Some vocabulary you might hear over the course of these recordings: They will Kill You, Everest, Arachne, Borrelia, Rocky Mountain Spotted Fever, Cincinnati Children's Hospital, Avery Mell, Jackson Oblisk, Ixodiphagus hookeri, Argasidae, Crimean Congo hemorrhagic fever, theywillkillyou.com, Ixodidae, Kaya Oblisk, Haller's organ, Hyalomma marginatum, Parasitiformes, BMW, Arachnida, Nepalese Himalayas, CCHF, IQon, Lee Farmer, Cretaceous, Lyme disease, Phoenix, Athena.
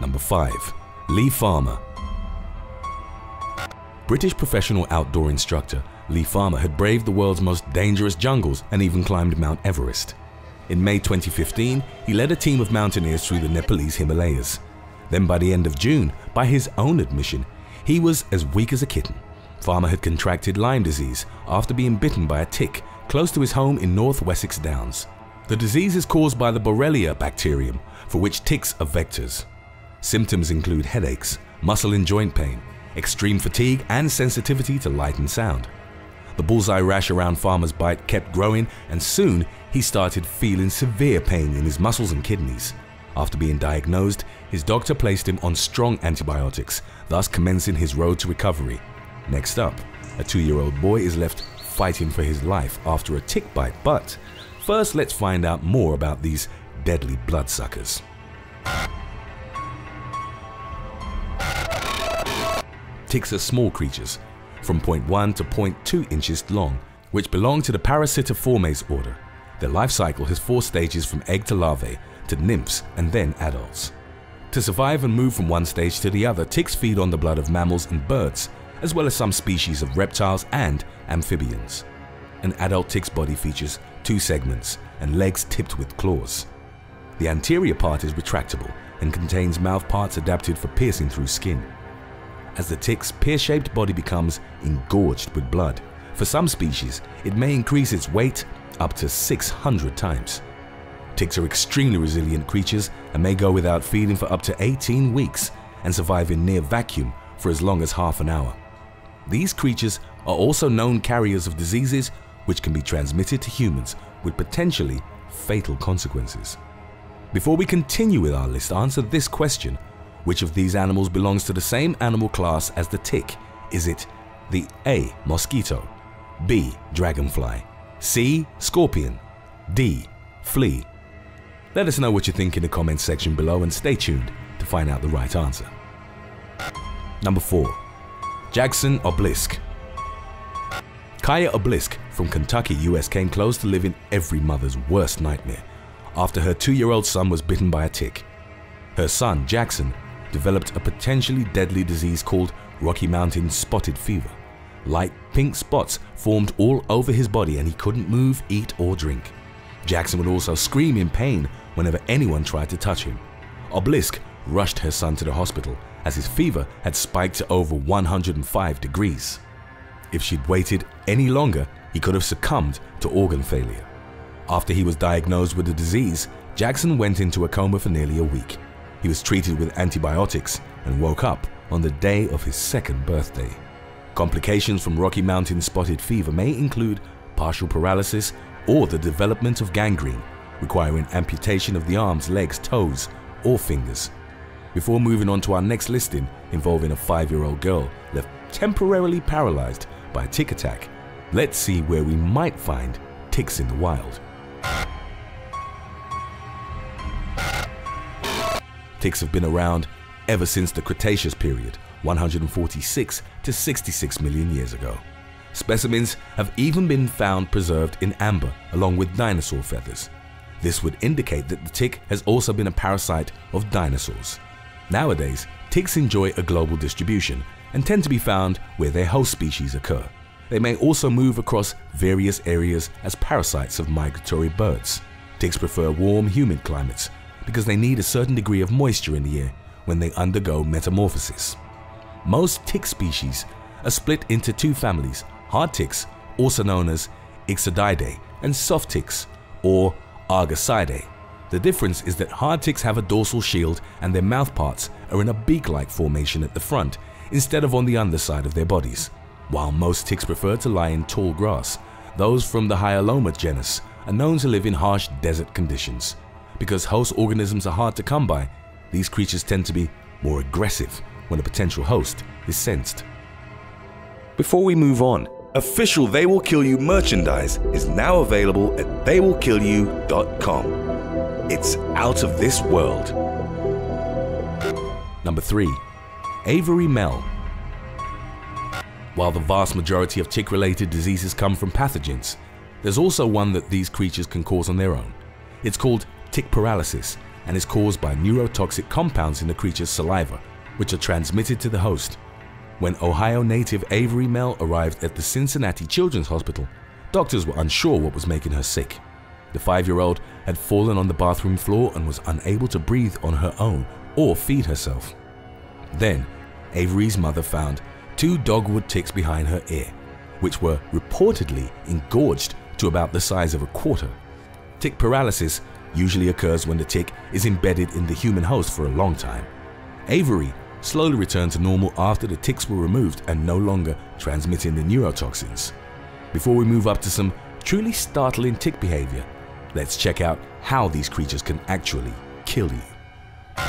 Number 5. Lee Farmer. British professional outdoor instructor Lee Farmer had braved the world's most dangerous jungles and even climbed Mount Everest. In May 2015, he led a team of mountaineers through the Nepalese Himalayas. Then by the end of June, by his own admission, he was as weak as a kitten. Farmer had contracted Lyme disease after being bitten by a tick close to his home in North Wessex Downs. The disease is caused by the Borrelia bacterium, for which ticks are vectors. Symptoms include headaches, muscle and joint pain, extreme fatigue and sensitivity to light and sound. The bullseye rash around Farmer's bite kept growing, and soon he started feeling severe pain in his muscles and kidneys. After being diagnosed, his doctor placed him on strong antibiotics, thus commencing his road to recovery. Next up, a 2-year-old boy is left fighting for his life after a tick bite, but first let's find out more about these deadly bloodsuckers. Ticks are small creatures, from 0.1 to 0.2 inches long, which belong to the Parasitiformes order. Their life cycle has 4 stages, from egg to larvae, to nymphs, and then adults. To survive and move from one stage to the other, ticks feed on the blood of mammals and birds, as well as some species of reptiles and amphibians. An adult tick's body features 2 segments and legs tipped with claws. The anterior part is retractable and contains mouth parts adapted for piercing through skin. As the tick's pear-shaped body becomes engorged with blood, for some species it may increase its weight up to 600 times. Ticks are extremely resilient creatures and may go without feeding for up to 18 weeks and survive in near vacuum for as long as half an hour. These creatures are also known carriers of diseases which can be transmitted to humans with potentially fatal consequences. Before we continue with our list, answer this question: which of these animals belongs to the same animal class as the tick? Is it the A. mosquito, B. dragonfly, C. scorpion, D. flea? Let us know what you think in the comments section below, and stay tuned to find out the right answer. Number 4. Jackson Oblisk. Kaya Oblisk from Kentucky, US, came close to living every mother's worst nightmare after her 2-year-old son was bitten by a tick. Her son, Jackson, developed a potentially deadly disease called Rocky Mountain Spotted Fever. Light pink spots formed all over his body and he couldn't move, eat or drink. Jackson would also scream in pain whenever anyone tried to touch him. Oblisk rushed her son to the hospital as his fever had spiked to over 105 degrees. If she'd waited any longer, he could have succumbed to organ failure. After he was diagnosed with the disease, Jackson went into a coma for nearly a week. He was treated with antibiotics and woke up on the day of his 2nd birthday. Complications from Rocky Mountain Spotted Fever may include partial paralysis or the development of gangrene, requiring amputation of the arms, legs, toes, or fingers. Before moving on to our next listing, involving a 5-year-old girl left temporarily paralyzed by a tick attack, let's see where we might find ticks in the wild. Ticks have been around ever since the Cretaceous period, 146 to 66 million years ago. Specimens have even been found preserved in amber along with dinosaur feathers. This would indicate that the tick has also been a parasite of dinosaurs. Nowadays, ticks enjoy a global distribution and tend to be found where their host species occur. They may also move across various areas as parasites of migratory birds. Ticks prefer warm, humid climates because they need a certain degree of moisture in the air when they undergo metamorphosis. Most tick species are split into 2 families: hard ticks, also known as Ixodidae, and soft ticks, or Argasidae. The difference is that hard ticks have a dorsal shield and their mouthparts are in a beak-like formation at the front instead of on the underside of their bodies. While most ticks prefer to lie in tall grass, those from the Hyalomma genus are known to live in harsh desert conditions. Because host organisms are hard to come by, these creatures tend to be more aggressive when a potential host is sensed. Before we move on, official They Will Kill You merchandise is now available at theywillkillyou.com. It's out of this world. Number 3. Avery Mell. While the vast majority of tick-related diseases come from pathogens, there's also one that these creatures can cause on their own. It's called tick paralysis and is caused by neurotoxic compounds in the creature's saliva, which are transmitted to the host. When Ohio native Avery Mell arrived at the Cincinnati Children's Hospital, doctors were unsure what was making her sick. The 5-year-old had fallen on the bathroom floor and was unable to breathe on her own or feed herself. Then, Avery's mother found 2 dogwood ticks behind her ear, which were reportedly engorged to about the size of a quarter. Tick paralysis usually occurs when the tick is embedded in the human host for a long time. Avery slowly returned to normal after the ticks were removed and no longer transmitting the neurotoxins. Before we move up to some truly startling tick behavior, let's check out how these creatures can actually kill you.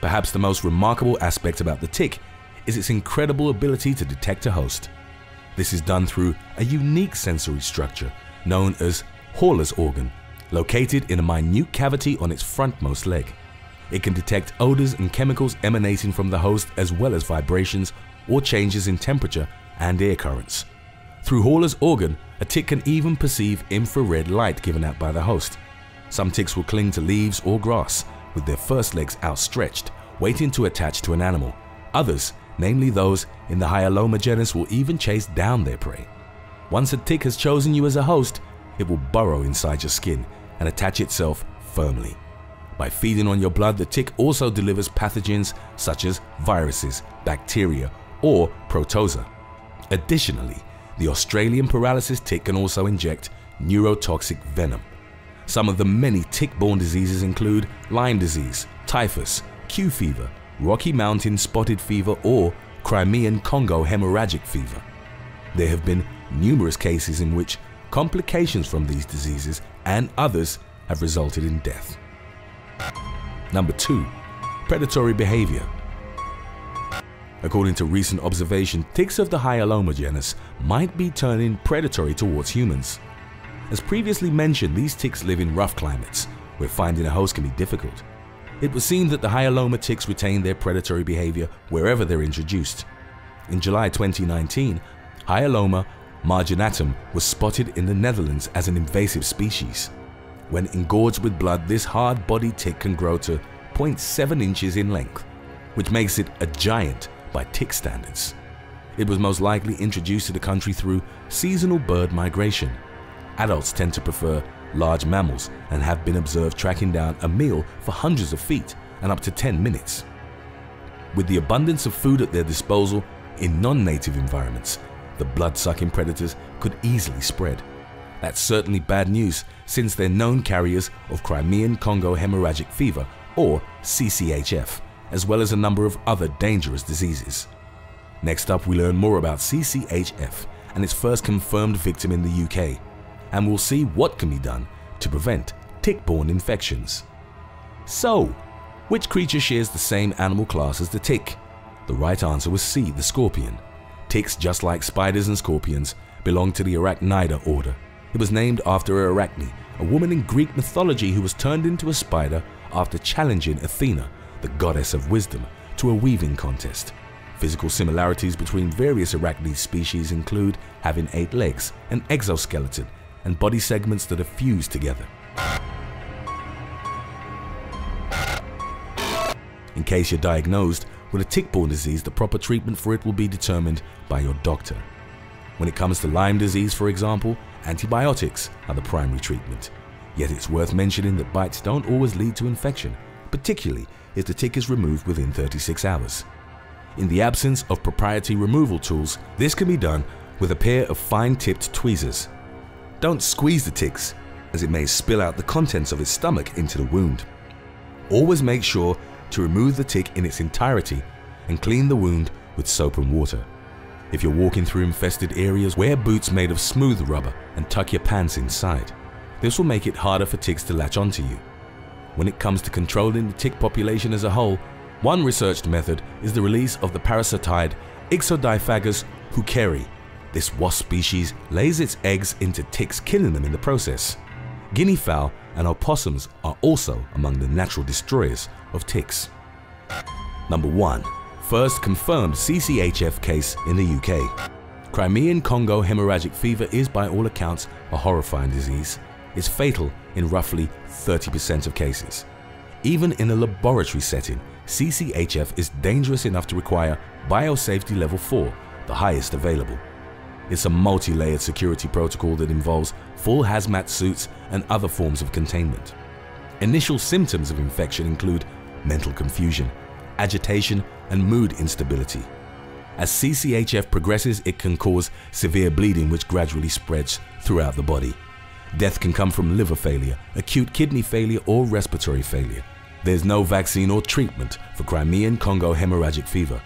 Perhaps the most remarkable aspect about the tick is its incredible ability to detect a host. This is done through a unique sensory structure known as Haller's organ, located in a minute cavity on its frontmost leg. It can detect odors and chemicals emanating from the host, as well as vibrations or changes in temperature and air currents. Through Haller's organ, a tick can even perceive infrared light given out by the host. Some ticks will cling to leaves or grass with their first legs outstretched, waiting to attach to an animal. Others, namely those in the Hyalomma genus, will even chase down their prey. Once a tick has chosen you as a host, it will burrow inside your skin and attach itself firmly. By feeding on your blood, the tick also delivers pathogens such as viruses, bacteria, or protozoa. Additionally, the Australian paralysis tick can also inject neurotoxic venom. Some of the many tick-borne diseases include Lyme disease, typhus, Q fever, Rocky Mountain Spotted Fever, or Crimean Congo hemorrhagic fever. There have been numerous cases in which complications from these diseases and others have resulted in death. Number 2. Predatory behavior. According to recent observation, ticks of the Hyalomma genus might be turning predatory towards humans. As previously mentioned, these ticks live in rough climates, where finding a host can be difficult. It was seen that the Hyalomma ticks retain their predatory behavior wherever they're introduced. In July 2019, Hyalomma marginatum was spotted in the Netherlands as an invasive species. When engorged with blood, this hard-bodied tick can grow to 0.7 inches in length, which makes it a giant by tick standards. It was most likely introduced to the country through seasonal bird migration. Adults tend to prefer large mammals and have been observed tracking down a meal for hundreds of feet and up to 10 minutes. With the abundance of food at their disposal in non-native environments, the blood-sucking predators could easily spread. That's certainly bad news, since they're known carriers of Crimean Congo hemorrhagic fever, or CCHF, as well as a number of other dangerous diseases. Next up, we learn more about CCHF and its first confirmed victim in the UK, and we'll see what can be done to prevent tick-borne infections. So, which creature shares the same animal class as the tick? The right answer was C, the scorpion. Ticks, just like spiders and scorpions, belong to the Arachnida order. It was named after Arachne, a woman in Greek mythology who was turned into a spider after challenging Athena, the goddess of wisdom, to a weaving contest. Physical similarities between various Arachne species include having 8 legs, an exoskeleton, and body segments that are fused together. In case you're diagnosed with a tick-borne disease, the proper treatment for it will be determined by your doctor. When it comes to Lyme disease, for example, antibiotics are the primary treatment. Yet it's worth mentioning that bites don't always lead to infection, particularly if the tick is removed within 36 hours. In the absence of proprietary removal tools, this can be done with a pair of fine-tipped tweezers. Don't squeeze the ticks, as it may spill out the contents of its stomach into the wound. Always make sure to remove the tick in its entirety and clean the wound with soap and water. If you're walking through infested areas, wear boots made of smooth rubber and tuck your pants inside. This will make it harder for ticks to latch onto you. When it comes to controlling the tick population as a whole, one researched method is the release of the parasitide Ixodiphagus hookeri. This wasp species lays its eggs into ticks, killing them in the process. Guinea fowl and opossums are also among the natural destroyers of ticks. Number 1. First confirmed CCHF case in the UK. Crimean Congo hemorrhagic fever is, by all accounts, a horrifying disease. is fatal in roughly 30% of cases. Even in a laboratory setting, CCHF is dangerous enough to require biosafety level 4, the highest available. It's a multi-layered security protocol that involves full hazmat suits and other forms of containment. Initial symptoms of infection include mental confusion, agitation, and mood instability. As CCHF progresses, it can cause severe bleeding, which gradually spreads throughout the body. Death can come from liver failure, acute kidney failure, or respiratory failure. There's no vaccine or treatment for Crimean Congo hemorrhagic fever.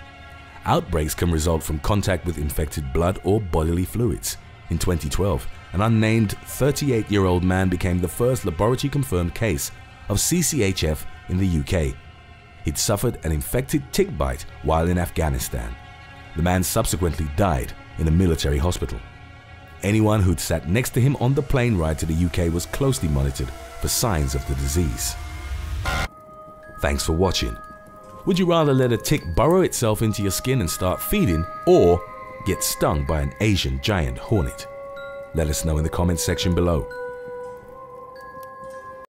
Outbreaks can result from contact with infected blood or bodily fluids. In 2012, an unnamed 38-year-old man became the first laboratory-confirmed case of CCHF in the UK. He'd suffered an infected tick bite while in Afghanistan. The man subsequently died in a military hospital. Anyone who'd sat next to him on the plane ride to the UK was closely monitored for signs of the disease. Thanks for watching. Would you rather let a tick burrow itself into your skin and start feeding, or get stung by an Asian giant hornet? Let us know in the comments section below.